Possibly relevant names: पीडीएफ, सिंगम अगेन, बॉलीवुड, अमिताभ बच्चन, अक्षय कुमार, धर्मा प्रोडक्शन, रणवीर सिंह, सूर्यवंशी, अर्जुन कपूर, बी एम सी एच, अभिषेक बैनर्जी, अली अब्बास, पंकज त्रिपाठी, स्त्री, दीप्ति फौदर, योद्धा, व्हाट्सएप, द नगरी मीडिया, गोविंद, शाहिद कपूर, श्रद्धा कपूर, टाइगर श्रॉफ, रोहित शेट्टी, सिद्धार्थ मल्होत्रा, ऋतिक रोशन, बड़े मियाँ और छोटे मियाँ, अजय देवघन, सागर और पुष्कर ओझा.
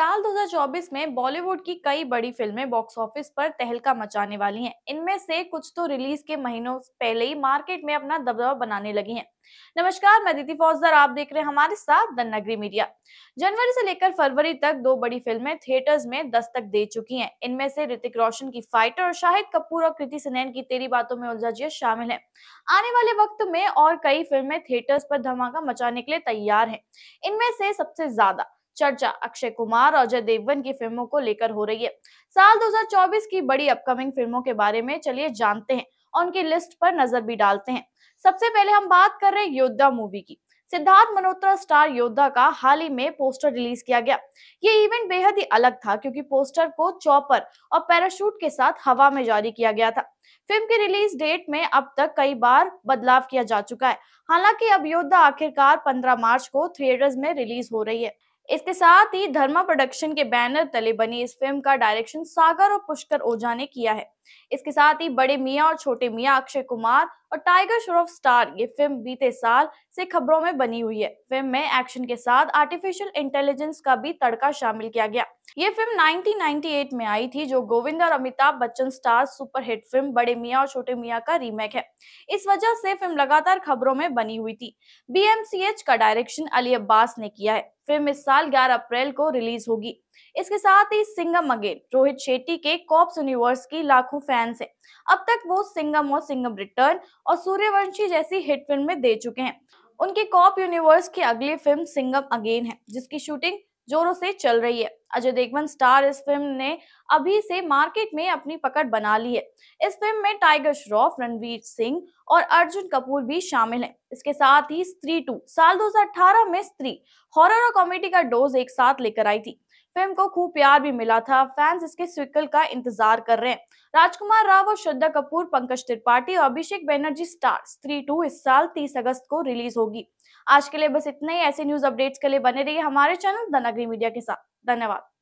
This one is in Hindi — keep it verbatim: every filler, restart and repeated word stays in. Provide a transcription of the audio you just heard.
साल दो हज़ार चौबीस में बॉलीवुड की कई बड़ी फिल्में बॉक्स ऑफिस पर तहलका मचाने वाली हैं। इनमें से कुछ तो रिलीज के महीनों पहले ही मार्केट में अपना दबदबा बनाने लगी हैं। नमस्कार, मैं दीप्ति फौदर, आप देख रहे हैं हमारे साथ द नगरी मीडिया। जनवरी से लेकर फरवरी तक दो बड़ी फिल्में थिएटर्स में दस्तक दे चुकी हैं। इनमें से ऋतिक रोशन की फाइटर और शाहिद कपूर और कृति सेनन की तेरी बातों में उलझा जिया शामिल हैं। आने वाले वक्त में और कई फिल्में थिएटर्स पर धमाका मचाने के लिए तैयार हैं। इनमें से सबसे ज्यादा चर्चा अक्षय कुमार और अजय देवघन की फिल्मों को लेकर हो रही है। साल दो हज़ार चौबीस की बड़ी अपकमिंग फिल्मों के बारे में चलिए जानते हैं और उनकी लिस्ट पर नजर भी डालते हैं। सबसे पहले हम बात कर रहे हैं योद्धा मूवी की। सिद्धार्थ मल्होत्रा स्टार योद्धा का हाल ही में पोस्टर रिलीज किया गया। ये इवेंट बेहद ही अलग था क्योंकि पोस्टर को चॉपर और पैराशूट के साथ हवा में जारी किया गया था। फिल्म की रिलीज डेट में अब तक कई बार बदलाव किया जा चुका है। हालांकि अब योद्धा आखिरकार पंद्रह मार्च को थिएटर्स में रिलीज हो रही है। इसके साथ ही धर्मा प्रोडक्शन के बैनर तले बनी इस फिल्म का डायरेक्शन सागर और पुष्कर ओझा ने किया है। इसके साथ ही बड़े मियाँ और छोटे मियाँ अक्षय कुमार और टाइगर श्रॉफ स्टार ये फिल्म बीते साल से खबरों में बनी हुई है। फिल्म में एक्शन के साथ आर्टिफिशियल इंटेलिजेंस का भी तड़का शामिल किया गया। ये फिल्म नाइनटीन नाइंटी एट में आई थी, जो गोविंद और अमिताभ बच्चन star superhit film बड़े मियाँ और छोटे मियाँ का रीमेक है। इस वजह से फिल्म लगातार खबरों में बनी हुई थी। बी एम सी एच का डायरेक्शन अली अब्बास ने किया है। फिल्म इस साल ग्यारह अप्रैल को रिलीज होगी। इसके साथ ही सिंगम अगेन। रोहित शेट्टी के कॉप्स यूनिवर्स की लाखों फैंस हैं। अब तक वो सिंगम और सिंगम रिटर्न और सूर्यवंशी जैसी हिट फिल्में दे चुके हैं। उनके कॉप यूनिवर्स की अगली फिल्म सिंगम अगेन है, जिसकी शूटिंग जोरों से चल रही है। अजय देवगन स्टार इस फिल्म ने अभी से मार्केट में अपनी पकड़ बना ली है। इस फिल्म में टाइगर श्रॉफ, रणवीर सिंह और अर्जुन कपूर भी शामिल हैं। इसके साथ ही स्त्री टू। साल दो हज़ार अठारह में स्त्री हॉरर और कॉमेडी का डोज एक साथ लेकर आई थी। फिल्म को खूब प्यार भी मिला था। फैंस इसके सीक्वल का इंतजार कर रहे हैं। राजकुमार राव और श्रद्धा कपूर, पंकज त्रिपाठी और अभिषेक बैनर्जी स्टार स्त्री टू इस साल तीस अगस्त को रिलीज होगी। आज के लिए बस इतना ही। ऐसे न्यूज अपडेट्स के लिए बने रहिए हमारे चैनल द नगरी मीडिया के साथ। धन्यवाद।